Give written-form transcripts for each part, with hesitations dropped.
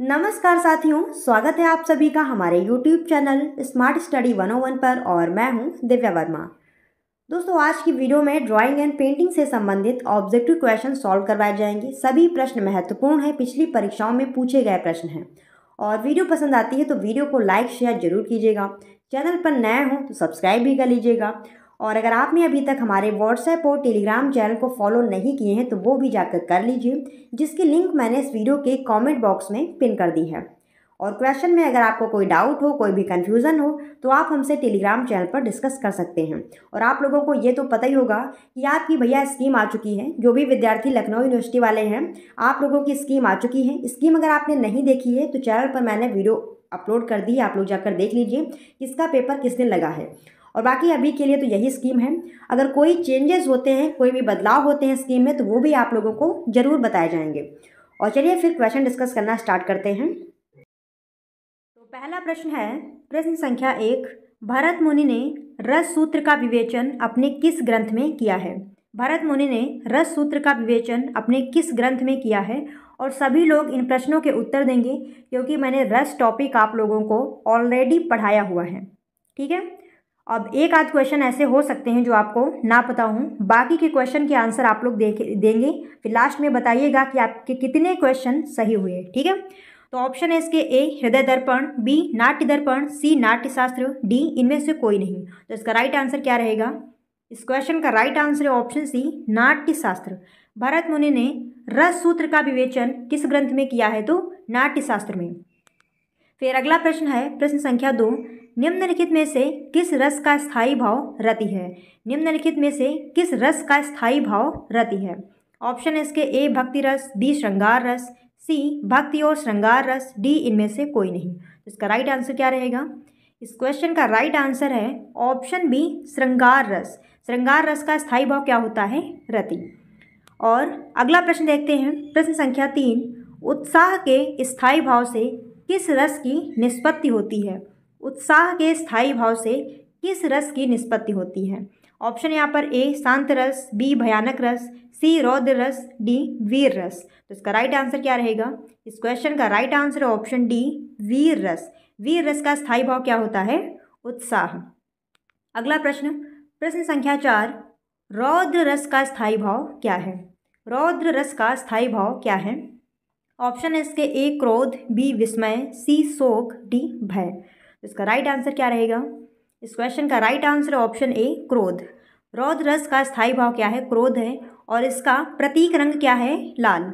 नमस्कार साथियों, स्वागत है आप सभी का हमारे YouTube चैनल स्मार्ट स्टडी 101 पर और मैं हूं दिव्या वर्मा। दोस्तों, आज की वीडियो में ड्राइंग एंड पेंटिंग से संबंधित ऑब्जेक्टिव क्वेश्चन सॉल्व करवाए जाएंगे। सभी प्रश्न महत्वपूर्ण हैं, पिछली परीक्षाओं में पूछे गए प्रश्न हैं। और वीडियो पसंद आती है तो वीडियो को लाइक शेयर जरूर कीजिएगा। चैनल पर नए हों तो सब्सक्राइब भी कर लीजिएगा। और अगर आपने अभी तक हमारे व्हाट्सएप और टेलीग्राम चैनल को फॉलो नहीं किए हैं तो वो भी जाकर कर लीजिए, जिसकी लिंक मैंने इस वीडियो के कमेंट बॉक्स में पिन कर दी है। और क्वेश्चन में अगर आपको कोई डाउट हो, कोई भी कन्फ्यूज़न हो तो आप हमसे टेलीग्राम चैनल पर डिस्कस कर सकते हैं। और आप लोगों को ये तो पता ही होगा कि आपकी भैया स्कीम आ चुकी है। जो भी विद्यार्थी लखनऊ यूनिवर्सिटी वाले हैं, आप लोगों की स्कीम आ चुकी है। स्कीम अगर आपने नहीं देखी है तो चैनल पर मैंने वीडियो अपलोड कर दी है, आप लोग जाकर देख लीजिए किसका पेपर किस दिन लगा है। और बाकी अभी के लिए तो यही स्कीम है। अगर कोई चेंजेस होते हैं, कोई भी बदलाव होते हैं स्कीम में, तो वो भी आप लोगों को ज़रूर बताए जाएंगे। और चलिए फिर क्वेश्चन डिस्कस करना स्टार्ट करते हैं। तो पहला प्रश्न है प्रश्न संख्या 1, भरत मुनि ने रस सूत्र का विवेचन अपने किस ग्रंथ में किया है? भरत मुनि ने रस सूत्र का विवेचन अपने किस ग्रंथ में किया है? और सभी लोग इन प्रश्नों के उत्तर देंगे क्योंकि मैंने रस टॉपिक आप लोगों को ऑलरेडी पढ़ाया हुआ है। ठीक है, अब एक आध क्वेश्चन ऐसे हो सकते हैं जो आपको ना पता हो। बाकी के क्वेश्चन के आंसर आप लोग देंगे, फिर लास्ट में बताइएगा कि आपके कितने क्वेश्चन सही हुए। ठीक है, तो ऑप्शन है इसके ए हृदय दर्पण, बी नाट्य दर्पण, सी नाट्यशास्त्र, डी इनमें से कोई नहीं। तो इसका राइट आंसर क्या रहेगा? इस क्वेश्चन का राइट आंसर है ऑप्शन सी नाट्यशास्त्र। भरत मुनि ने रस सूत्र का विवेचन किस ग्रंथ में किया है? तो नाट्यशास्त्र में। फिर अगला प्रश्न है प्रश्न संख्या 2, निम्नलिखित में से किस रस का स्थायी भाव रति है? निम्नलिखित में से किस रस का स्थायी भाव रति है? ऑप्शन है इसके ए भक्ति रस, बी श्रृंगार रस, सी भक्ति और श्रृंगार रस, डी इनमें से कोई नहीं। इसका राइट आंसर क्या रहेगा? इस क्वेश्चन का राइट आंसर है ऑप्शन बी श्रृंगार रस। श्रृंगार रस का स्थायी भाव क्या होता है? रति। और अगला प्रश्न देखते हैं प्रश्न संख्या 3, उत्साह के स्थायी भाव से किस रस की निष्पत्ति होती है? उत्साह के स्थायी भाव से किस रस की निष्पत्ति होती है? ऑप्शन यहाँ पर ए शांत रस, बी भयानक रस, सी रौद्र रस, डी वीर रस। तो इसका राइट आंसर क्या रहेगा? इस क्वेश्चन का राइट आंसर है ऑप्शन डी वीर रस। वीर रस का स्थायी भाव क्या होता है? उत्साह। अगला प्रश्न प्रश्न संख्या 4, रौद्र रस का स्थायी भाव क्या है? रौद्र रस का स्थायी भाव क्या है? ऑप्शन है इसके ए क्रोध, बी विस्मय, सी शोक, डी भय। इसका राइट आंसर क्या रहेगा? इस क्वेश्चन का राइट आंसर ऑप्शन ए क्रोध। रौद्र रस का स्थायी भाव क्या है? क्रोध है। और इसका प्रतीक रंग क्या है? लाल।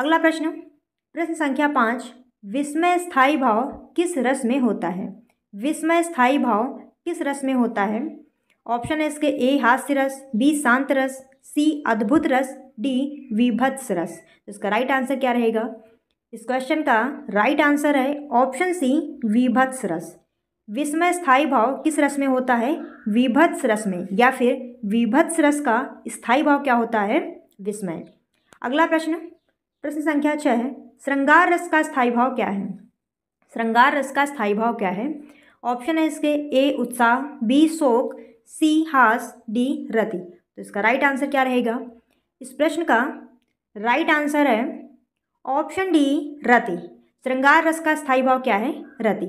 अगला प्रश्न प्रश्न संख्या 5, विस्मय स्थायी भाव किस रस में होता है? विस्मय स्थायी भाव किस रस में होता है? ऑप्शन है इसके ए हास्य रस, बी शांत रस, सी अद्भुत रस, डी विभत्स रस। इसका राइट आंसर क्या रहेगा? इस क्वेश्चन का राइट आंसर है ऑप्शन सी विभत्स रस। विस्मय स्थायी भाव किस रस में होता है? विभत्स रस में, या फिर विभत्स रस का स्थायी भाव क्या होता है? विस्मय। अगला प्रश्न प्रश्न संख्या 6, श्रृंगार रस का स्थायी भाव क्या है? श्रृंगार रस का स्थायी भाव क्या है? ऑप्शन है इसके ए उत्साह, बी शोक, सी हास, डी रति। तो इसका राइट आंसर क्या रहेगा? इस प्रश्न का राइट आंसर है ऑप्शन डी रति। श्रृंगार रस का स्थायी भाव क्या है? रति।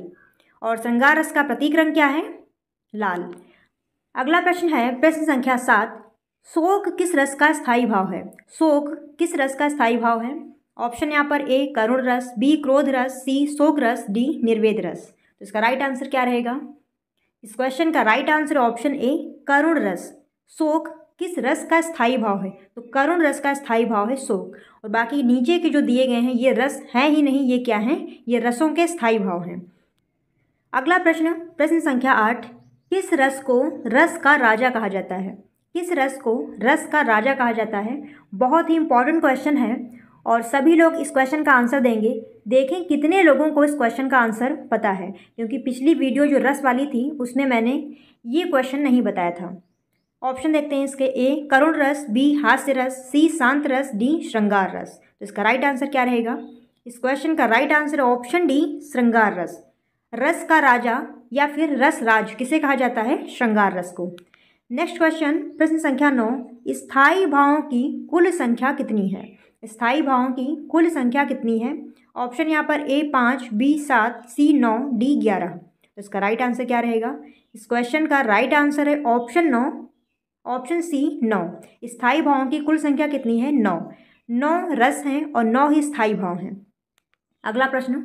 और श्रृंगार रस का प्रतीक रंग क्या है? लाल। अगला प्रश्न है प्रश्न संख्या 7, शोक किस रस का स्थायी भाव है? शोक किस रस का स्थायी भाव है? ऑप्शन यहाँ पर ए करुण रस, बी क्रोध रस, सी शोक रस, डी निर्वेद रस। तो इसका राइट आंसर क्या रहेगा? इस क्वेश्चन का राइट आंसर ऑप्शन ए करुण रस। शोक किस रस का स्थायी भाव है? तो करुण रस का स्थायी भाव है शोक। और बाकी नीचे के जो दिए गए हैं ये रस हैं ही नहीं, ये क्या हैं? ये रसों के स्थायी भाव हैं। अगला प्रश्न प्रश्न संख्या 8, किस रस को रस का राजा कहा जाता है? किस रस को रस का राजा कहा जाता है? बहुत ही इंपॉर्टेंट क्वेश्चन है और सभी लोग इस क्वेश्चन का आंसर देंगे। देखें कितने लोगों को इस क्वेश्चन का आंसर पता है, क्योंकि पिछली वीडियो जो रस वाली थी उसमें मैंने ये क्वेश्चन नहीं बताया था। ऑप्शन देखते हैं इसके ए करुण रस, बी हास्य रस, सी शांत रस, डी श्रृंगार रस। तो इसका राइट आंसर क्या रहेगा? इस क्वेश्चन का राइट आंसर ऑप्शन डी श्रृंगार रस। रस का राजा या फिर रस राज किसे कहा जाता है? श्रृंगार रस को। नेक्स्ट क्वेश्चन प्रश्न संख्या 9, स्थायी भावों की कुल संख्या कितनी है? स्थायी भावों की कुल संख्या कितनी है? ऑप्शन यहाँ पर A 5, B 7, C 9, D 11। तो इसका राइट आंसर क्या रहेगा? इस क्वेश्चन का राइट आंसर है ऑप्शन सी 9। स्थायी भावों की कुल संख्या कितनी है? 9 रस हैं और 9 ही स्थायी भाव हैं। अगला प्रश्न,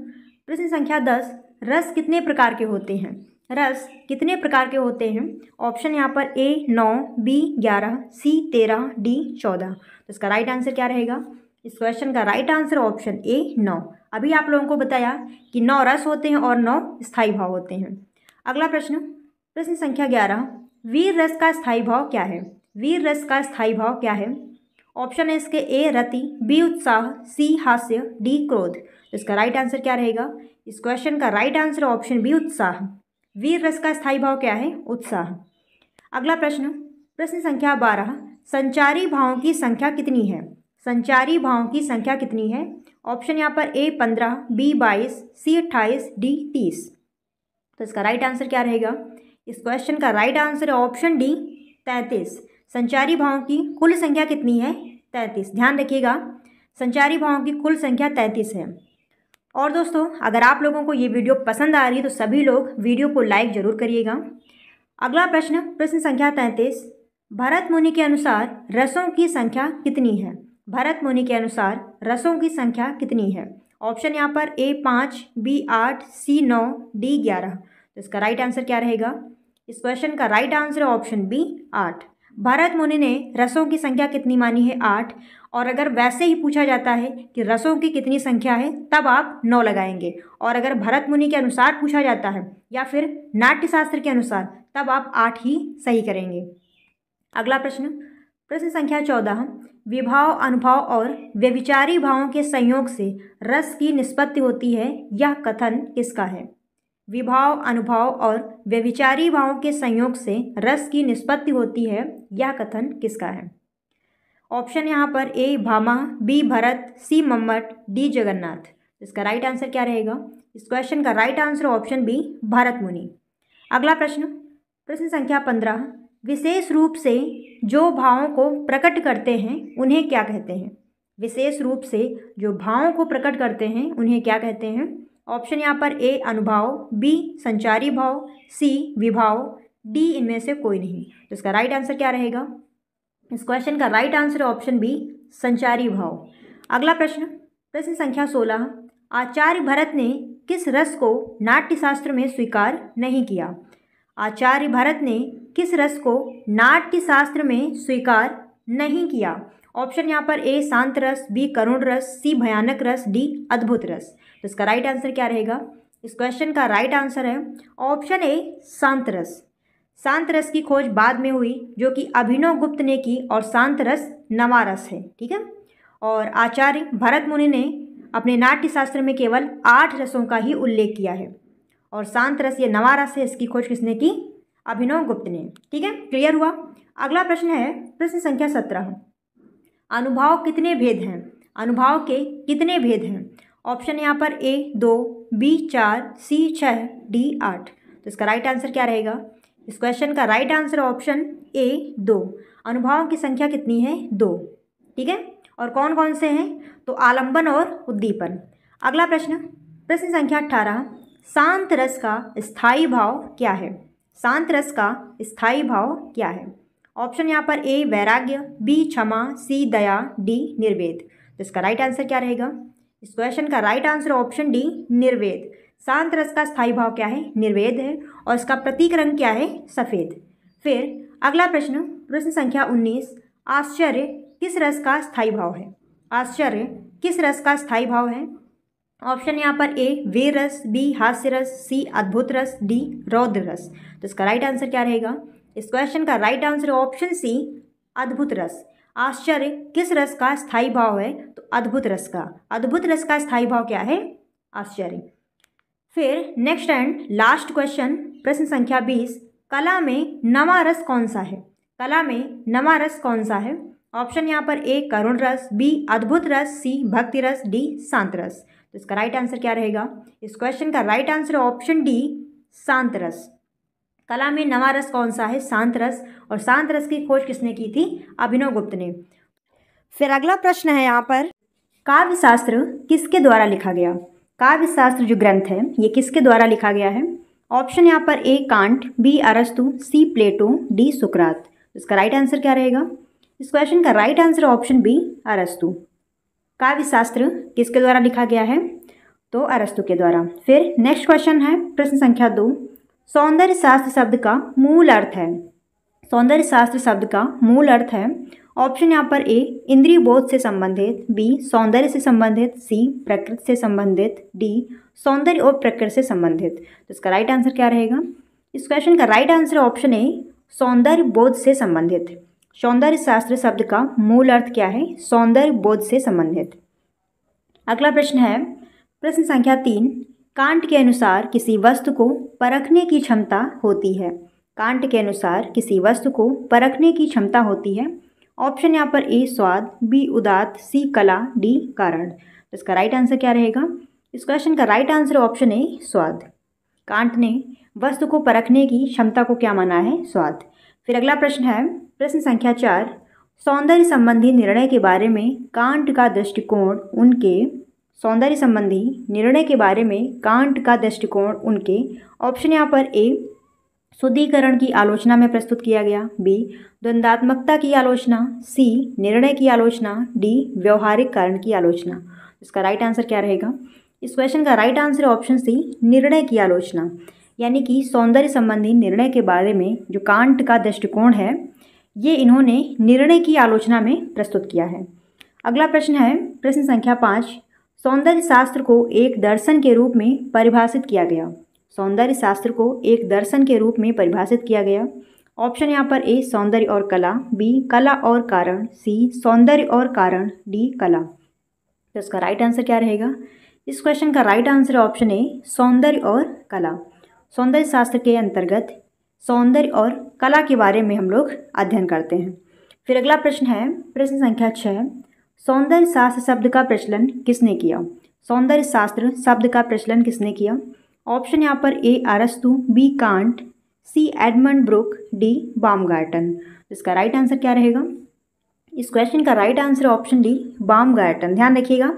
प्रश्न संख्या 10, रस कितने प्रकार के होते हैं? रस कितने प्रकार के होते हैं? ऑप्शन यहाँ पर A 9, B 11, C 13, D 14। तो इसका राइट आंसर क्या रहेगा? इस क्वेश्चन का राइट आंसर ऑप्शन A 9। अभी आप लोगों को बताया कि 9 रस होते हैं और 9 स्थायी भाव होते हैं। अगला प्रश्न, प्रश्न संख्या 11, वीर रस का स्थायी भाव क्या है? वीर रस का स्थायी भाव क्या है? ऑप्शन है इसके A रति, B उत्साह, C हास्य, D क्रोध। तो इसका राइट आंसर क्या रहेगा? इस क्वेश्चन का राइट आंसर ऑप्शन B उत्साह। वीर रस का स्थायी भाव क्या है? उत्साह। अगला प्रश्न, प्रश्न संख्या 12, संचारी भावों की संख्या कितनी है? संचारी भावों की संख्या कितनी है? ऑप्शन यहाँ पर A 15, B 22, C 28, D 30। तो इसका राइट आंसर क्या रहेगा? इस क्वेश्चन का राइट आंसर है ऑप्शन D 33। संचारी भावों की कुल संख्या कितनी है? 33। ध्यान रखिएगा, संचारी भावों की कुल संख्या 33 है। और दोस्तों, अगर आप लोगों को ये वीडियो पसंद आ रही है तो सभी लोग वीडियो को लाइक ज़रूर करिएगा। अगला प्रश्न, प्रश्न संख्या 33, भरत मुनि के अनुसार रसों की संख्या कितनी है? भरत मुनि के अनुसार रसों की संख्या कितनी है? ऑप्शन यहाँ पर A 5, B 8, C 9, D 11। तो इसका राइट आंसर क्या रहेगा? इस क्वेश्चन का राइट आंसर है ऑप्शन B 8। भरत मुनि ने रसों की संख्या कितनी मानी है? 8। और अगर वैसे ही पूछा जाता है कि रसों की कितनी संख्या है तब आप 9 लगाएंगे, और अगर भरत मुनि के अनुसार पूछा जाता है या फिर नाट्यशास्त्र के अनुसार तब आप 8 ही सही करेंगे। अगला प्रश्न, प्रश्न संख्या 14, विभाव, अनुभाव और व्यभिचारी भावों के संयोग से रस की निष्पत्ति होती है, यह कथन किसका है? विभाव, अनुभाव और व्यभिचारी भावों के संयोग से रस की निष्पत्ति होती है, यह कथन किसका है? ऑप्शन यहाँ पर A Bhama, B Bharat, C Mammata, D Jagannath. इसका राइट आंसर क्या रहेगा? इस क्वेश्चन का right answer option B Bharat Muni. अगला प्रश्न, प्रश्न संख्या 15, विशेष रूप से जो भावों को प्रकट करते हैं उन्हें क्या कहते हैं? विशेष रूप से जो भावों को प्रकट करते हैं उन्हें क्या कहते हैं? ऑप्शन यहाँ पर A अनुभाव, B संचारी भाव, C विभाव, D इनमें से कोई नहीं। तो इसका राइट आंसर क्या रहेगा? इस क्वेश्चन का राइट आंसर ऑप्शन B संचारी भाव। अगला प्रश्न, प्रश्न संख्या 16, आचार्य भरत ने किस रस को नाट्यशास्त्र में स्वीकार नहीं किया? आचार्य भरत ने किस रस को नाट्यशास्त्र में स्वीकार नहीं किया? ऑप्शन यहाँ पर A शांत रस, B करुण रस, C भयानक रस, D अद्भुत रस। तो इसका राइट आंसर क्या रहेगा? इस क्वेश्चन का राइट आंसर है ऑप्शन A शांत रस। शांत रस की खोज बाद में हुई जो कि अभिनव गुप्त ने की, और शांत रस नवा रस है, ठीक है। और आचार्य भरत मुनि ने अपने नाट्यशास्त्र में केवल 8 रसों का ही उल्लेख किया है, और शांत रस ये नवा रस है, इसकी खोज किसने की? अभिनव गुप्त ने, ठीक है। क्लियर हुआ। अगला प्रश्न है प्रश्न संख्या 17, अनुभाव कितने भेद हैं? अनुभाव के कितने भेद हैं? ऑप्शन यहाँ पर A 2, B 4, C 6, D 8। तो इसका राइट आंसर क्या रहेगा? इस क्वेश्चन का राइट आंसर ऑप्शन A 2। अनुभाव की संख्या कितनी है? 2, ठीक है। और कौन कौन से हैं? तो आलंबन और उद्दीपन। अगला प्रश्न, प्रश्न संख्या 18, शांत रस का स्थायी भाव क्या है? शांत रस का स्थायी भाव क्या है? ऑप्शन यहाँ पर A वैराग्य, B क्षमा, C दया, D निर्वेद। तो इसका राइट आंसर क्या रहेगा? इस क्वेश्चन का राइट आंसर ऑप्शन D निर्वेद। शांत रस का स्थायी भाव क्या है? निर्वेद है, और इसका प्रतीक रंग क्या है? सफ़ेद। फिर अगला प्रश्न, प्रश्न संख्या 19, आश्चर्य किस रस का स्थायी भाव है? आश्चर्य किस रस का स्थायी भाव है? ऑप्शन यहाँ पर A वीर रस, B हास्य रस, C अद्भुत रस, D रौद्र रस। तो इसका राइट आंसर क्या रहेगा? इस क्वेश्चन का राइट आंसर ऑप्शन C अद्भुत रस। आश्चर्य किस रस का स्थायी भाव है? तो अद्भुत रस का। अद्भुत रस का स्थायी भाव क्या है? आश्चर्य। फिर नेक्स्ट एंड लास्ट क्वेश्चन, प्रश्न संख्या 20, कला में नवा रस कौन सा है? कला में नवा रस कौन सा है? ऑप्शन यहाँ पर A करुण रस, B अद्भुत रस, C भक्ति रस, D शांत रस। तो इसका राइट आंसर क्या रहेगा? इस क्वेश्चन का राइट आंसर ऑप्शन D शांत रस। कला में नवा रस कौन सा है? शांत रस। और शांत रस की खोज किसने की थी? अभिनव गुप्त ने। फिर अगला प्रश्न है यहाँ पर, काव्यशास्त्र किसके द्वारा लिखा गया? काव्यशास्त्र जो ग्रंथ है ये किसके द्वारा लिखा गया है? ऑप्शन यहाँ पर ए कांट, बी अरस्तु, सी प्लेटो, डी सुकरात। इसका राइट आंसर क्या रहेगा? इस क्वेश्चन का राइट आंसर ऑप्शन बी अरस्तु। काव्यशास्त्र किसके द्वारा लिखा गया है? तो अरस्तु के द्वारा। फिर नेक्स्ट क्वेश्चन है प्रश्न संख्या 2, सौंदर्य शास्त्र शब्द का मूल अर्थ है। सौंदर्य शास्त्र शब्द का मूल अर्थ है। ऑप्शन यहाँ पर ए इंद्रिय बोध से संबंधित, बी सौंदर्य से संबंधित, सी प्रकृति से संबंधित, डी सौंदर्य और प्रकृति से संबंधित। तो इसका राइट आंसर क्या रहेगा? इस क्वेश्चन का राइट आंसर ऑप्शन ए सौंदर्य बोध से संबंधित। सौंदर्य शास्त्र शब्द का मूल अर्थ क्या है? सौंदर्य बोध से संबंधित। अगला प्रश्न है प्रश्न संख्या 3, कांट के अनुसार किसी वस्तु को परखने की क्षमता होती है। कांट के अनुसार किसी वस्तु को परखने की क्षमता होती है। ऑप्शन यहाँ पर ए स्वाद, बी उदात, सी कला, डी कारण। तो इसका राइट आंसर क्या रहेगा? इस क्वेश्चन का राइट आंसर ऑप्शन ए स्वाद। कांट ने वस्तु को परखने की क्षमता को क्या माना है? स्वाद। फिर अगला प्रश्न है प्रश्न संख्या 4, सौंदर्य संबंधी निर्णय के बारे में कांट का दृष्टिकोण उनके सौंदर्य संबंधी निर्णय के बारे में कांट का दृष्टिकोण उनके। ऑप्शन यहाँ पर ए शुद्धिकरण की आलोचना में प्रस्तुत किया गया, बी द्वंदात्मकता की आलोचना, सी निर्णय की आलोचना, डी व्यवहारिक कारण की आलोचना। इसका राइट आंसर क्या रहेगा? इस क्वेश्चन का राइट आंसर ऑप्शन सी निर्णय की आलोचना। यानी कि सौंदर्य संबंधी निर्णय के बारे में जो कांट का दृष्टिकोण है ये इन्होंने निर्णय की आलोचना में प्रस्तुत किया है। अगला प्रश्न है प्रश्न संख्या 5, सौंदर्य शास्त्र को एक दर्शन के रूप में परिभाषित किया गया। सौंदर्य शास्त्र को एक दर्शन के रूप में परिभाषित किया गया। ऑप्शन यहाँ पर ए सौंदर्य और कला, बी कला और कारण, सी सौंदर्य और कारण, डी कला। तो इसका राइट आंसर क्या रहेगा? इस क्वेश्चन का राइट आंसर ऑप्शन ए सौंदर्य और कला। सौंदर्य शास्त्र के अंतर्गत सौंदर्य और कला के बारे में हम लोग अध्ययन करते हैं। फिर अगला प्रश्न है प्रश्न संख्या 6, सौंदर्य शास्त्र शब्द का प्रचलन किसने किया? सौंदर्य शास्त्र शब्द का प्रचलन किसने किया? ऑप्शन यहाँ पर ए अरस्तु, B Kant, C Edmund Burke, D Baumgarten. इसका राइट आंसर क्या रहेगा? इस क्वेश्चन का right answer option D Baumgarten. ध्यान रखिएगा,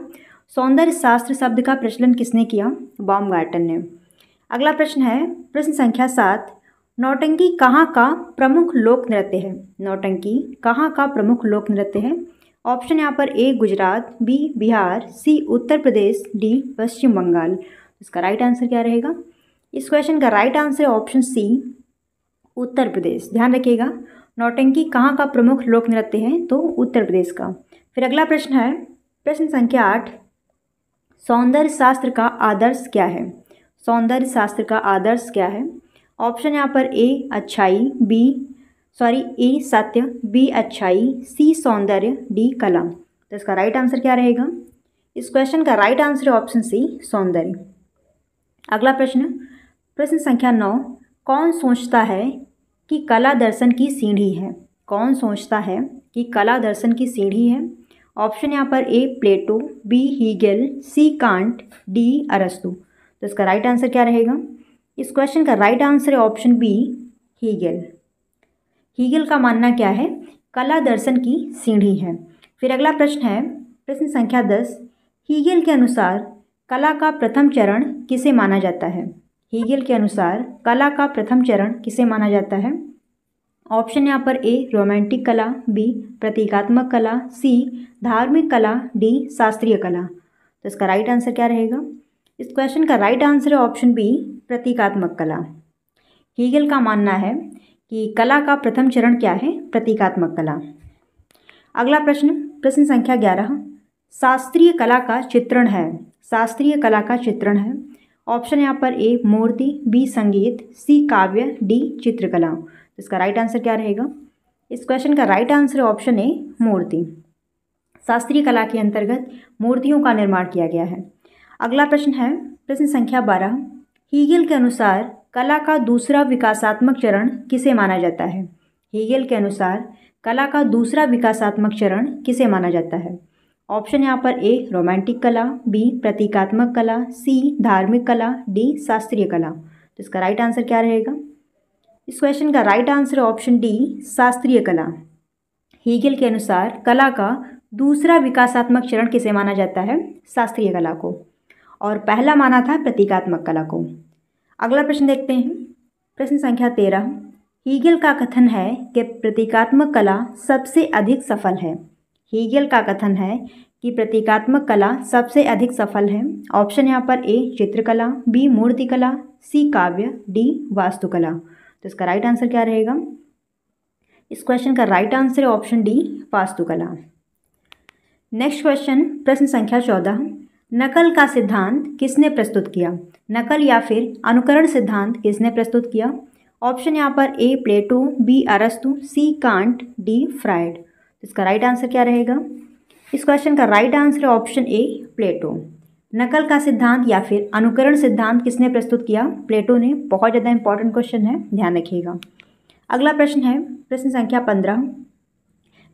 सौंदर्य शास्त्र शब्द का प्रचलन किसने किया? बॉमगार्टन ने। अगला प्रश्न है प्रश्न संख्या 7, नौटंकी कहाँ का प्रमुख लोक नृत्य है? नौटंकी कहाँ का प्रमुख लोक नृत्य है? ऑप्शन यहाँ पर A Gujarat, B Bihar, C Uttar Pradesh, D Paschim Bangal. इसका राइट आंसर क्या रहेगा? इस क्वेश्चन का right answer option C Uttar Pradesh. ध्यान रखिएगा, नौटंकी कहाँ का प्रमुख लोक नृत्य है? तो उत्तर प्रदेश का। फिर अगला प्रश्न है प्रश्न संख्या 8, सौंदर्य शास्त्र का आदर्श क्या है? सौंदर्य शास्त्र का आदर्श क्या है? ऑप्शन यहाँ पर ए अच्छाई, ए सत्य, बी अच्छाई, सी सौंदर्य, डी कला। तो इसका राइट आंसर क्या रहेगा? इस क्वेश्चन का राइट आंसर ऑप्शन सी सौंदर्य। अगला प्रश्न प्रश्न संख्या 9, कौन सोचता है कि कला दर्शन की सीढ़ी है? कौन सोचता है कि कला दर्शन की सीढ़ी है? ऑप्शन यहाँ पर A Plato, B Hegel, C Kant, D अरस्तु। तो इसका राइट आंसर क्या रहेगा? इस क्वेश्चन का राइट आंसर है ऑप्शन बी हीगेल। हीगेल का मानना क्या है? कला दर्शन की सीढ़ी है। फिर अगला प्रश्न है प्रश्न संख्या 10, हीगेल के अनुसार कला का प्रथम चरण किसे माना जाता है? हीगेल के अनुसार कला का प्रथम चरण किसे माना जाता है? ऑप्शन यहाँ पर ए रोमांटिक कला, बी प्रतीकात्मक कला, सी धार्मिक कला, डी शास्त्रीय कला। तो इसका राइट आंसर क्या रहेगा? इस क्वेश्चन का राइट आंसर है ऑप्शन बी प्रतीकात्मक कला। हीगेल का मानना है कि कला का प्रथम चरण क्या है? प्रतीकात्मक कला। अगला प्रश्न प्रश्न संख्या 11, शास्त्रीय कला का चित्रण है। शास्त्रीय कला का चित्रण है। ऑप्शन यहाँ पर ए मूर्ति, बी संगीत, सी काव्य, डी चित्रकला। इसका राइट आंसर क्या रहेगा? इस क्वेश्चन का राइट आंसर है ऑप्शन ए मूर्ति। शास्त्रीय कला के अंतर्गत मूर्तियों का निर्माण किया गया है। अगला प्रश्न है प्रश्न संख्या 12, हीगेल के अनुसार कला का दूसरा विकासात्मक चरण किसे माना जाता है? हीगेल के अनुसार कला का दूसरा विकासात्मक चरण किसे माना जाता है? ऑप्शन यहाँ पर ए रोमांटिक कला, बी प्रतीकात्मक कला, सी धार्मिक कला, डी शास्त्रीय कला। तो इसका राइट आंसर क्या रहेगा? इस क्वेश्चन का राइट आंसर ऑप्शन डी शास्त्रीय कला। हीगेल के अनुसार कला का दूसरा विकासात्मक चरण किसे माना जाता है? शास्त्रीय कला को। और पहला माना था प्रतीकात्मक कला को। अगला प्रश्न देखते हैं, प्रश्न संख्या 13। हीगेल का कथन है कि प्रतीकात्मक कला सबसे अधिक सफल है। हीगेल का कथन है कि प्रतीकात्मक कला सबसे अधिक सफल है। ऑप्शन यहाँ पर ए चित्रकला, बी मूर्तिकला, सी काव्य, डी वास्तुकला। तो इसका राइट आंसर क्या रहेगा? इस क्वेश्चन का राइट आंसर है ऑप्शन डी वास्तुकला। नेक्स्ट क्वेश्चन, प्रश्न संख्या 14। नकल का सिद्धांत किसने प्रस्तुत किया? नकल या फिर अनुकरण सिद्धांत किसने प्रस्तुत किया? ऑप्शन यहाँ पर ए प्लेटो, बी अरस्तु, सी कांट, डी फ्राइड। इसका राइट आंसर क्या रहेगा? इस क्वेश्चन का राइट आंसर है ऑप्शन ए प्लेटो। नकल का सिद्धांत या फिर अनुकरण सिद्धांत किसने प्रस्तुत किया? प्लेटो ने। बहुत ज़्यादा इंपॉर्टेंट क्वेश्चन है, ध्यान रखिएगा। अगला प्रश्न है प्रश्न संख्या 15।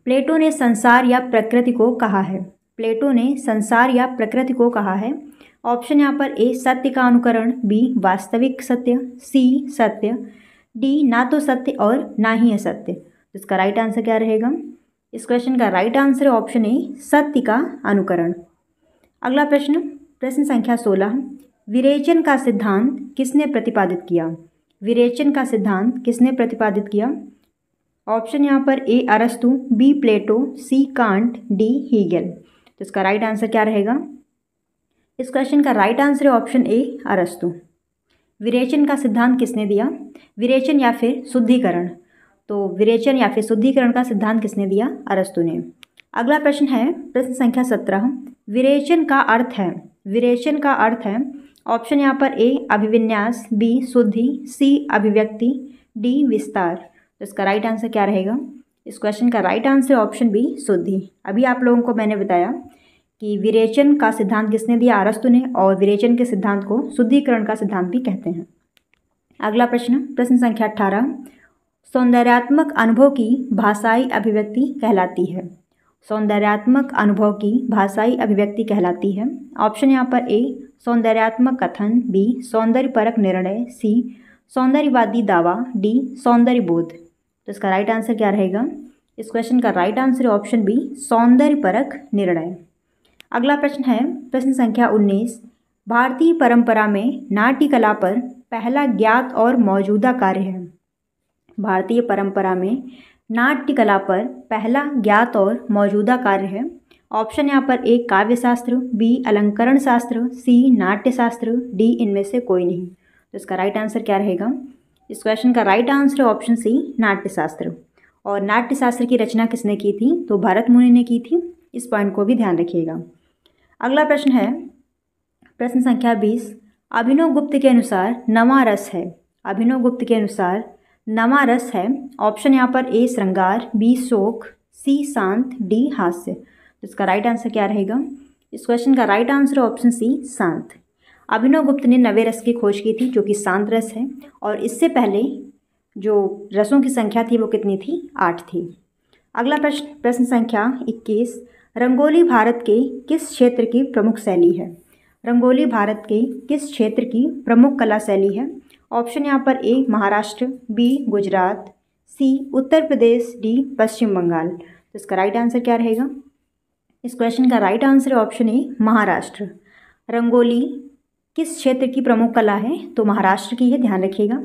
प्लेटो ने संसार या प्रकृति को कहा है। प्लेटो ने संसार या प्रकृति को कहा है। ऑप्शन यहाँ पर ए सत्य का अनुकरण, बी वास्तविक सत्य, सी सत्य, डी ना तो सत्य और ना ही असत्य। इसका राइट आंसर क्या रहेगा? इस क्वेश्चन का राइट आंसर है ऑप्शन ए सत्य का अनुकरण। अगला प्रश्न, प्रश्न संख्या 16। विरेचन का सिद्धांत किसने प्रतिपादित किया? विरेचन का सिद्धांत किसने प्रतिपादित किया? ऑप्शन यहाँ पर ए अरस्तु, B Plato, C Kant, D Hegel. तो इसका राइट आंसर क्या रहेगा? इस क्वेश्चन का राइट आंसर है ऑप्शन ए अरस्तु। विरेचन का सिद्धांत किसने दिया? विरेचन या फिर शुद्धिकरण। तो विरेचन या फिर शुद्धिकरण का सिद्धांत किसने दिया? अरस्तु ने। अगला प्रश्न है प्रश्न संख्या 17। विरेचन का अर्थ है, विरेचन का अर्थ है। ऑप्शन यहाँ पर ए अभिविन्यास, बी शुद्धि, सी अभिव्यक्ति, डी विस्तार। तो इसका राइट आंसर क्या रहेगा? इस क्वेश्चन का राइट आंसर ऑप्शन बी शुद्धि। अभी आप लोगों को मैंने बताया कि विरेचन का सिद्धांत किसने दिया? अरस्तु ने। और विरेचन के सिद्धांत को शुद्धिकरण का सिद्धांत भी कहते हैं। अगला प्रश्न, प्रश्न संख्या 18। सौंदर्यात्मक अनुभव की भाषाई अभिव्यक्ति कहलाती है। सौंदर्यात्मक अनुभव की भाषाई अभिव्यक्ति कहलाती है। ऑप्शन यहाँ पर ए सौंदर्यात्मक कथन, बी सौंदर्यपरक निर्णय, सी सौंदर्यवादी दावा, डी सौंदर्य बोध। तो इसका राइट आंसर क्या रहेगा? इस क्वेश्चन का राइट आंसर है ऑप्शन बी सौंदर्यपरक निर्णय। अगला प्रश्न है प्रश्न संख्या 19। भारतीय परंपरा में नाट्य कला पर पहला ज्ञात और मौजूदा कार्य है। भारतीय परंपरा में नाट्य कला पर पहला ज्ञात और मौजूदा कार्य है। ऑप्शन यहाँ पर ए काव्यशास्त्र, बी अलंकरण शास्त्र, सी नाट्यशास्त्र, डी इनमें से कोई नहीं। तो इसका राइट आंसर क्या रहेगा? इस क्वेश्चन का राइट आंसर है ऑप्शन सी नाट्यशास्त्र। और नाट्यशास्त्र की रचना किसने की थी? तो भरत मुनि ने की थी। इस पॉइंट को भी ध्यान रखिएगा। अगला प्रश्न है प्रश्न संख्या 20। अभिनव गुप्त के अनुसार नवा रस है। अभिनव गुप्त के अनुसार नवा रस है। ऑप्शन यहाँ पर ए श्रृंगार, बी शोक, सी शांत, डी हास्य। तो इसका राइट आंसर क्या रहेगा? इस क्वेश्चन का राइट आंसर है ऑप्शन सी शांत। अभिनव गुप्त ने नवे रस की खोज की थी जो कि शांत रस है। और इससे पहले जो रसों की संख्या थी वो कितनी थी? 8 थी। अगला प्रश्न, प्रश्न संख्या 21। रंगोली भारत के किस क्षेत्र की प्रमुख शैली है? रंगोली भारत के किस क्षेत्र की प्रमुख कला शैली है? ऑप्शन यहाँ पर A Maharashtra, B Gujarat, C Uttar Pradesh, D Paschim Bangal. तो इसका राइट आंसर क्या रहेगा? इस क्वेश्चन का राइट आंसर है ऑप्शन ए महाराष्ट्र। रंगोली किस क्षेत्र की प्रमुख कला है? तो महाराष्ट्र की है, ध्यान रखिएगा।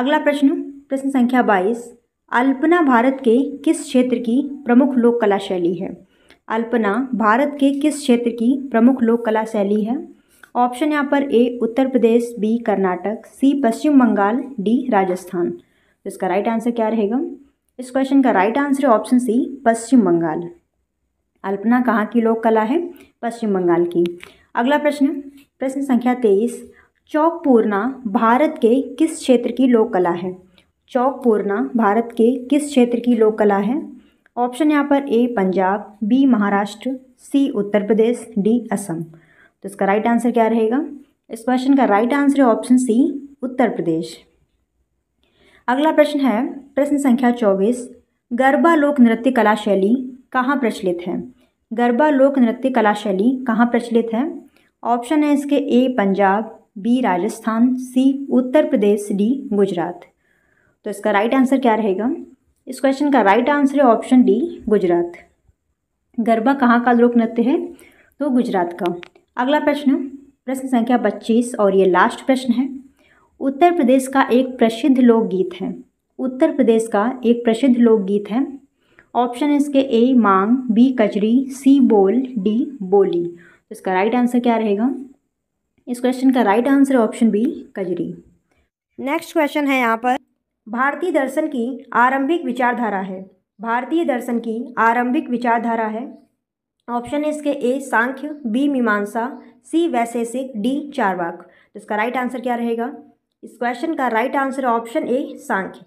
अगला प्रश्न, प्रश्न संख्या 22। अल्पना भारत के किस क्षेत्र की प्रमुख लोक कला शैली है? अल्पना भारत के किस क्षेत्र की प्रमुख लोक कला शैली है? ऑप्शन यहाँ पर A Uttar Pradesh, B Karnataka, C Paschim Bangal, D Rajasthan. तो इसका राइट आंसर क्या रहेगा? इस क्वेश्चन का राइट आंसर है ऑप्शन सी पश्चिम बंगाल। अल्पना कहाँ की लोक कला है? पश्चिम बंगाल की। अगला प्रश्न, प्रश्न संख्या 23। चौकपूर्णा भारत के किस क्षेत्र की लोक कला है? चौकपूर्णा भारत के किस क्षेत्र की लोक कला है? ऑप्शन यहाँ पर A Punjab, B Maharashtra, C Uttar Pradesh, D Assam. तो इसका राइट आंसर क्या रहेगा? इस क्वेश्चन का राइट आंसर है ऑप्शन सी उत्तर प्रदेश। अगला प्रश्न है प्रश्न संख्या 24। गरबा लोक नृत्य कला शैली कहाँ प्रचलित है? गरबा लोक नृत्य कला शैली कहाँ प्रचलित है? ऑप्शन है इसके A Punjab, B Rajasthan, C Uttar Pradesh, D Gujarat. तो इसका राइट आंसर क्या रहेगा? इस क्वेश्चन का राइट आंसर है ऑप्शन डी गुजरात। गरबा कहाँ का लोक नृत्य है? तो गुजरात का। अगला प्रश्न, प्रश्न संख्या 25 और ये लास्ट प्रश्न है। उत्तर प्रदेश का एक प्रसिद्ध लोकगीत है, उत्तर प्रदेश का एक प्रसिद्ध लोकगीत है। ऑप्शन इसके ए मांग, बी कजरी, सी बोल, डी बोली। तो इसका राइट आंसर क्या रहेगा? इस क्वेश्चन का right answer option B Kajri. Next question है यहाँ पर, भारतीय दर्शन की आरंभिक विचारधारा है, भारतीय दर्शन की आरंभिक विचारधारा है। ऑप्शन इसके ए सांख्य, बी मीमांसा, सी वैशेषिक, डी चार्वाक। तो इसका राइट आंसर क्या रहेगा? इस क्वेश्चन का राइट आंसर ऑप्शन ए सांख्य।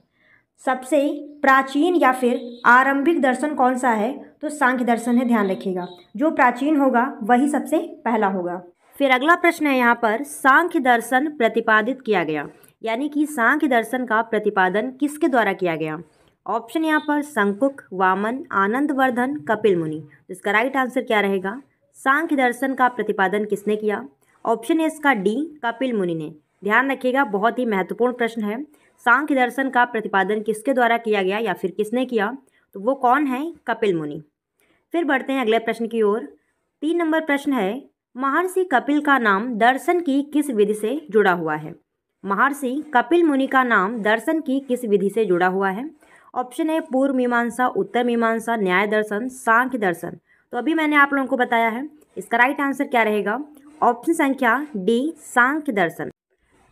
सबसे प्राचीन या फिर आरंभिक दर्शन कौन सा है? तो सांख्य दर्शन है, ध्यान रखिएगा, जो प्राचीन होगा वही सबसे पहला होगा। फिर अगला प्रश्न है यहाँ पर, सांख्य दर्शन प्रतिपादित किया गया, यानी कि सांख्य दर्शन का प्रतिपादन किसके द्वारा किया गया? ऑप्शन यहाँ पर शंकुक, वामन, आनंदवर्धन, कपिल मुनि। इसका राइट आंसर क्या रहेगा? सांख्य दर्शन का प्रतिपादन किसने किया? ऑप्शन है इसका डी कपिल मुनि ने। ध्यान रखिएगा, बहुत ही महत्वपूर्ण प्रश्न है। सांख्य दर्शन का प्रतिपादन किसके द्वारा किया गया या फिर किसने किया? तो वो कौन है? कपिल मुनि। फिर बढ़ते हैं अगले प्रश्न की ओर। 3 नंबर प्रश्न है, महर्षि कपिल का नाम दर्शन की किस विधि से जुड़ा हुआ है? महर्षि कपिल मुनि का नाम दर्शन की किस विधि से जुड़ा हुआ है? ऑप्शन है पूर्व मीमांसा, उत्तर मीमांसा, न्याय दर्शन, सांख्य दर्शन। तो अभी मैंने आप लोगों को बताया है, इसका राइट आंसर क्या रहेगा? ऑप्शन संख्या डी सांख्य दर्शन।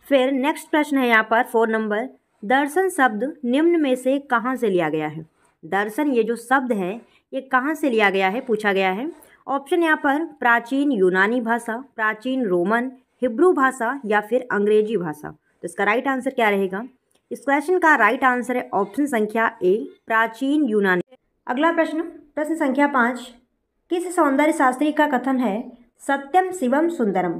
फिर नेक्स्ट प्रश्न है यहाँ पर 4 नंबर, दर्शन शब्द निम्न में से कहाँ से लिया गया है? दर्शन ये जो शब्द है ये कहाँ से लिया गया है पूछा गया है। ऑप्शन यहाँ पर प्राचीन यूनानी भाषा, प्राचीन रोमन, हिब्रू भाषा या फिर अंग्रेजी भाषा। तो इसका राइट आंसर क्या रहेगा? इस क्वेश्चन का राइट आंसर है ऑप्शन संख्या ए प्राचीन यूनानी। अगला प्रश्न, प्रश्न संख्या 5, किस सौंदर्य शास्त्री का कथन है सत्यम शिवम सुंदरम?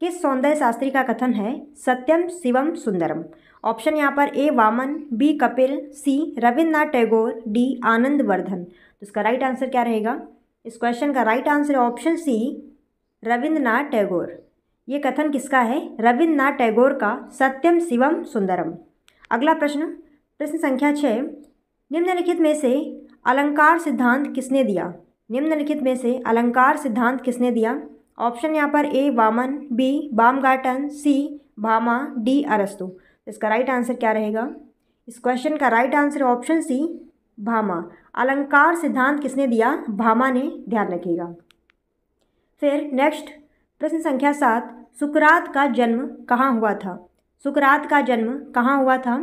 किस सौंदर्य शास्त्री का कथन है सत्यम शिवम सुंदरम? ऑप्शन यहाँ पर A Vaman, B Kapil, C Rabindranath Tagore, D Anandavardhana. तो इसका राइट आंसर क्या रहेगा? इस क्वेश्चन का राइट आंसर है ऑप्शन सी रविन्द्रनाथ टैगोर। ये कथन किसका है? रविन्द्रनाथ टैगोर का, सत्यम शिवम सुंदरम। अगला प्रश्न, प्रश्न संख्या 6, निम्नलिखित में से अलंकार सिद्धांत किसने दिया? निम्नलिखित में से अलंकार सिद्धांत किसने दिया? ऑप्शन यहाँ पर A Vaman, B Baumgarten, C Bhama, D अरस्तु। इसका राइट आंसर क्या रहेगा? इस क्वेश्चन का राइट आंसर ऑप्शन सी भामा। अलंकार सिद्धांत किसने दिया? भामा ने, ध्यान रखिएगा। फिर नेक्स्ट प्रश्न संख्या 7, सुकरात का जन्म कहाँ हुआ था? सुकरात का जन्म कहाँ हुआ था?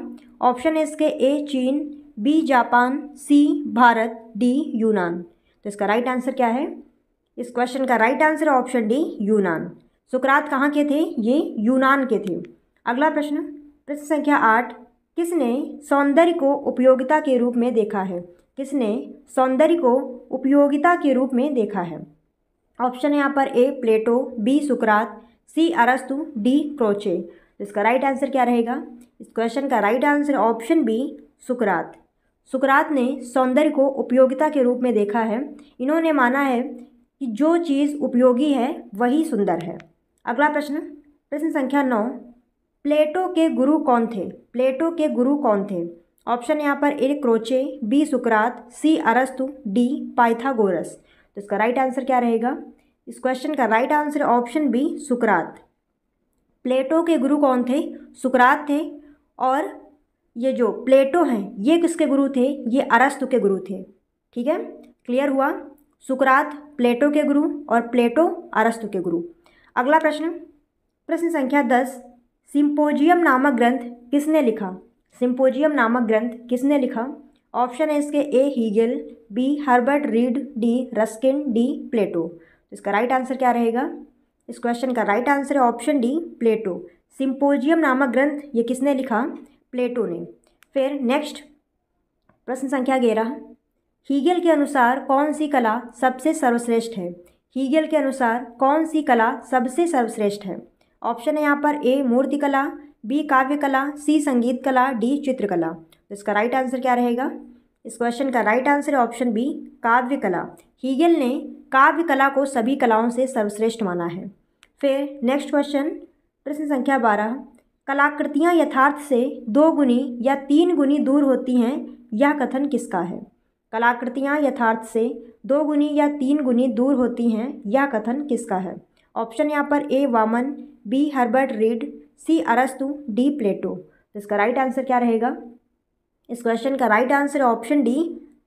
ऑप्शन है इसके ए चीन, B Japan, C Bharat, D यूनान। तो इसका राइट आंसर क्या है? इस क्वेश्चन का राइट आंसर ऑप्शन डी यूनान। सुकरात कहाँ के थे? ये यूनान के थे। अगला प्रश्न, प्रश्न संख्या 8, किसने सौंदर्य को उपयोगिता के रूप में देखा है? किसने सौंदर्य को उपयोगिता के रूप में देखा है? ऑप्शन है यहाँ पर ए प्लेटो, बी सुकरात, सी अरस्तु, डी क्रोचे। इसका राइट आंसर क्या रहेगा? इस क्वेश्चन का राइट आंसर ऑप्शन बी सुकरात। सुकरात ने सौंदर्य को उपयोगिता के रूप में देखा है। इन्होंने माना है कि जो चीज़ उपयोगी है वही सुंदर है। अगला प्रश्न, प्रश्न संख्या 9, प्लेटो के गुरु कौन थे? प्लेटो के गुरु कौन थे? ऑप्शन यहाँ पर ए क्रोचे, बी सुकरात, सी अरस्तु, डी पाइथागोरस। तो इसका राइट आंसर क्या रहेगा? इस क्वेश्चन का राइट आंसर ऑप्शन बी सुकरात। प्लेटो के गुरु कौन थे? सुकरात थे। और ये जो प्लेटो हैं ये किसके गुरु थे? ये अरस्तु के गुरु थे। ठीक है, क्लियर हुआ? सुकरात प्लेटो के गुरु और प्लेटो अरस्तु के गुरु। अगला प्रश्न, प्रश्न संख्या 10, सिम्पोजियम नामक ग्रंथ किसने लिखा? सिम्पोजियम नामक ग्रंथ किसने लिखा? ऑप्शन है इसके A Hegel, B Herbert Read, D Ruskin, D Plato. इसका राइट आंसर क्या रहेगा? इस क्वेश्चन का राइट आंसर है ऑप्शन डी प्लेटो। सिम्पोजियम नामक ग्रंथ ये किसने लिखा? प्लेटो ने। फिर नेक्स्ट प्रश्न संख्या 11, हीगेल के अनुसार कौन सी कला सबसे सर्वश्रेष्ठ है? हीगेल के अनुसार कौन सी कला सबसे सर्वश्रेष्ठ है? ऑप्शन है यहाँ पर ए मूर्ति कला, बी काव्य कला, सी संगीत कला, डी चित्रकला। तो इसका राइट आंसर क्या रहेगा? इस क्वेश्चन का राइट आंसर है ऑप्शन बी काव्य कला। हीगेल ने काव्य कला को सभी कलाओं से सर्वश्रेष्ठ माना है। फिर नेक्स्ट क्वेश्चन, प्रश्न संख्या 12, कलाकृतियाँ यथार्थ से 2 गुनी या 3 गुनी दूर होती हैं, यह कथन किसका है? कलाकृतियाँ यथार्थ से दो गुनी या तीन गुनी दूर होती हैं, यह कथन किसका है? ऑप्शन यहाँ पर A Vaman, B Herbert Read, C अरस्तु, डी प्लेटो। तो इसका राइट आंसर क्या रहेगा? इस क्वेश्चन का right answer option D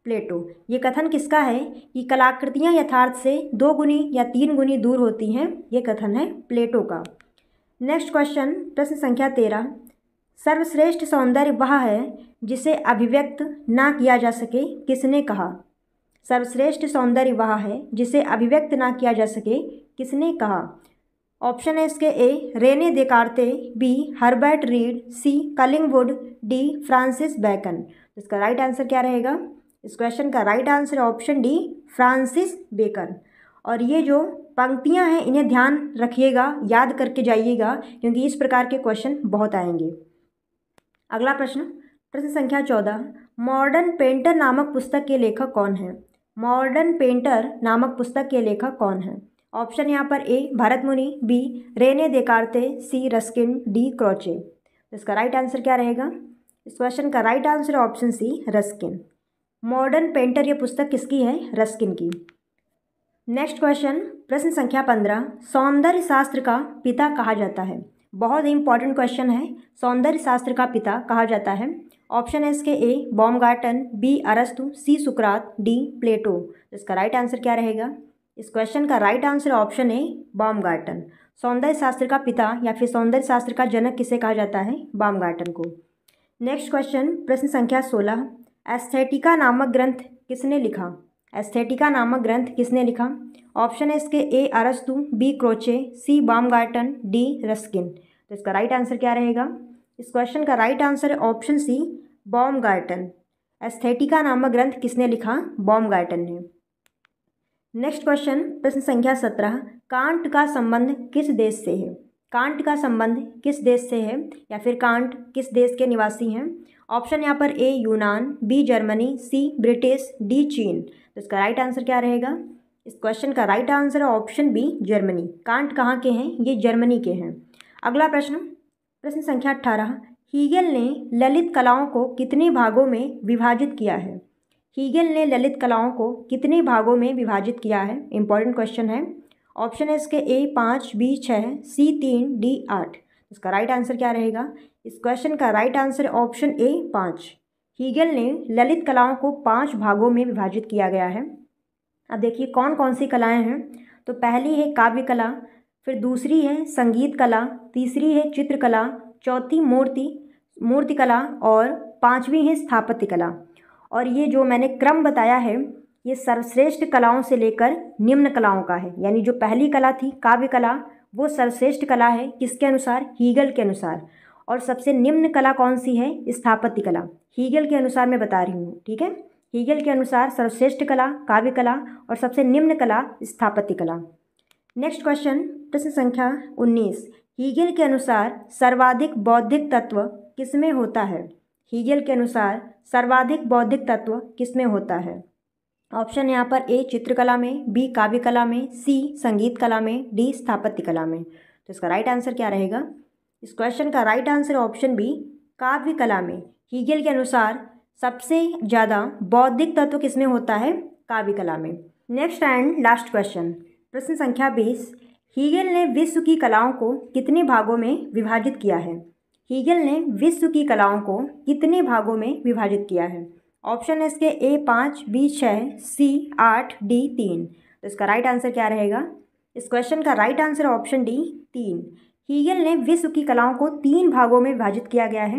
Plato. ये कथन किसका है कि कलाकृतियाँ यथार्थ से दो गुनी या तीन गुनी दूर होती हैं, ये कथन है प्लेटो का। नेक्स्ट क्वेश्चन, प्रश्न संख्या 13, सर्वश्रेष्ठ सौंदर्य वह है जिसे अभिव्यक्त ना किया जा सके, किसने कहा? सर्वश्रेष्ठ सौंदर्य वह है जिसे अभिव्यक्त ना किया जा सके, किसने कहा? ऑप्शन है इसके A Renee Descartes, B Herbert Read, C Collingwood, D Francis Bacon. इसका राइट आंसर क्या रहेगा? इस क्वेश्चन का right answer option D Francis Bacon. और ये जो पंक्तियां हैं इन्हें ध्यान रखिएगा, याद करके जाइएगा, क्योंकि इस प्रकार के क्वेश्चन बहुत आएंगे। अगला प्रश्न, प्रश्न संख्या 14, मॉडर्न पेंटर नामक पुस्तक के लेखक कौन है? मॉडर्न पेंटर नामक पुस्तक के लेखक कौन है? ऑप्शन यहाँ पर A Bharat Muni, B Renee Descartes, C Ruskin, D Croce. तो इसका राइट आंसर क्या रहेगा? इस क्वेश्चन का right answer option C Ruskin. Modern painter ये पुस्तक किसकी है? रस्किन की। नेक्स्ट क्वेश्चन, प्रश्न संख्या 15, सौंदर्य शास्त्र का पिता कहा जाता है। बहुत ही इंपॉर्टेंट क्वेश्चन है, सौंदर्य शास्त्र का पिता कहा जाता है। ऑप्शन है इसके ए बॉमगार्टन, बी अरस्तु, सी सुकरात, डी प्लेटो। तो इसका राइट आंसर क्या रहेगा? इस क्वेश्चन का राइट आंसर ऑप्शन है बॉमगार्टन। सौंदर्य शास्त्र का पिता या फिर सौंदर्य शास्त्र का जनक किसे कहा जाता है? बॉमगार्टन को। नेक्स्ट क्वेश्चन, प्रश्न संख्या 16, एस्थेटिका नामक ग्रंथ किसने लिखा? एस्थेटिका नामक ग्रंथ किसने लिखा? ऑप्शन है इसके ए अरस्तु, B Croce, C Baumgarten, D Ruskin. तो इसका राइट आंसर क्या रहेगा? इस क्वेश्चन का right answer option C Baumgarten. Aesthetica नामक ग्रंथ किसने लिखा? बॉमगार्टन ने। नेक्स्ट क्वेश्चन, प्रश्न संख्या 17, कांट का संबंध किस देश से है? कांट का संबंध किस देश से है या फिर कांट किस देश के निवासी हैं? ऑप्शन यहाँ पर ए यूनान, B Germany, C British, D चीन। तो इसका राइट आंसर क्या रहेगा? इस क्वेश्चन का right answer option B Germany. Kant कहाँ के हैं? ये जर्मनी के हैं। अगला प्रश्न, प्रश्न संख्या 18, हीगेल ने ललित कलाओं को कितने भागों में विभाजित किया है? हीगेल ने ललित कलाओं को कितने भागों में विभाजित किया है? इंपॉर्टेंट क्वेश्चन है। ऑप्शन है इसके ए 5, बी 6, सी 3, डी 8। इसका राइट आंसर क्या रहेगा? इस क्वेश्चन का right answer option A 5। Hegel ने ललित कलाओं को 5 भागों में विभाजित किया गया है। अब देखिए कौन कौन सी कलाएं हैं, तो पहली है काव्य कला, फिर दूसरी है संगीत कला, तीसरी है चित्रकला, चौथी मूर्ति कला और पाँचवीं है स्थापत्य कला। और ये जो मैंने क्रम बताया है ये सर्वश्रेष्ठ कलाओं से लेकर निम्न कलाओं का है, यानी जो पहली कला थी काव्य कला वो सर्वश्रेष्ठ कला है किसके अनुसार? हीगेल के अनुसार। और सबसे निम्न कला कौन सी है? स्थापत्य कला। हीगेल के अनुसार मैं बता रही हूँ, ठीक है। हीगेल के अनुसार सर्वश्रेष्ठ कला काव्य कला और सबसे निम्न कला स्थापत्य कला। नेक्स्ट क्वेश्चन, प्रश्न संख्या 19, हीगेल के अनुसार सर्वाधिक बौद्धिक तत्व किसमें होता है? हीगेल के अनुसार सर्वाधिक बौद्धिक तत्व किसमें होता है? ऑप्शन यहाँ पर ए चित्रकला में, बी काव्य कला में, सी संगीत कला में, डी स्थापत्य कला में। तो इसका राइट आंसर क्या रहेगा? इस क्वेश्चन का राइट आंसर ऑप्शन बी काव्य कला में। हीगेल के अनुसार सबसे ज़्यादा बौद्धिक तत्व किसमें होता है? काव्य कला में। नेक्स्ट एंड लास्ट क्वेश्चन, प्रश्न संख्या 20, हीगेल ने विश्व की कलाओं को कितने भागों में विभाजित किया है? हीगेल ने विश्व की कलाओं को कितने भागों में विभाजित किया है? ऑप्शन है इसके ए 5, बी 6, सी 8, डी 3। तो इसका राइट आंसर क्या रहेगा? इस क्वेश्चन का right answer option D 3। Hegel ने विश्व की कलाओं को 3 भागों में विभाजित किया गया है,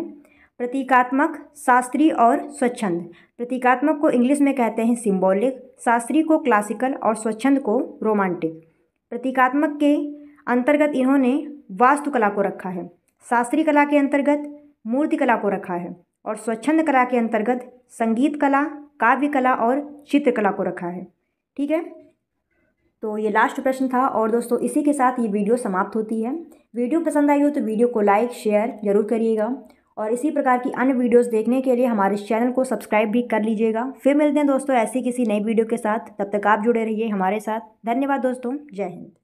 प्रतीकात्मक, शास्त्रीय और स्वच्छंद। प्रतीकात्मक को इंग्लिश में कहते हैं सिम्बॉलिक, शास्त्रीय को क्लासिकल और स्वच्छंद को रोमांटिक। प्रतीकात्मक के अंतर्गत इन्होंने वास्तुकला को रखा है, शास्त्रीय कला के अंतर्गत मूर्ति कला को रखा है और स्वच्छंद कला के अंतर्गत संगीत कला, काव्य कला और चित्रकला को रखा है, ठीक है। तो ये लास्ट प्रश्न था और दोस्तों इसी के साथ ये वीडियो समाप्त होती है। वीडियो पसंद आई हो तो वीडियो को लाइक शेयर ज़रूर करिएगा और इसी प्रकार की अन्य वीडियोस देखने के लिए हमारे चैनल को सब्सक्राइब भी कर लीजिएगा। फिर मिलते हैं दोस्तों ऐसी किसी नई वीडियो के साथ, तब तक आप जुड़े रहिए हमारे साथ। धन्यवाद दोस्तों, जय हिंद।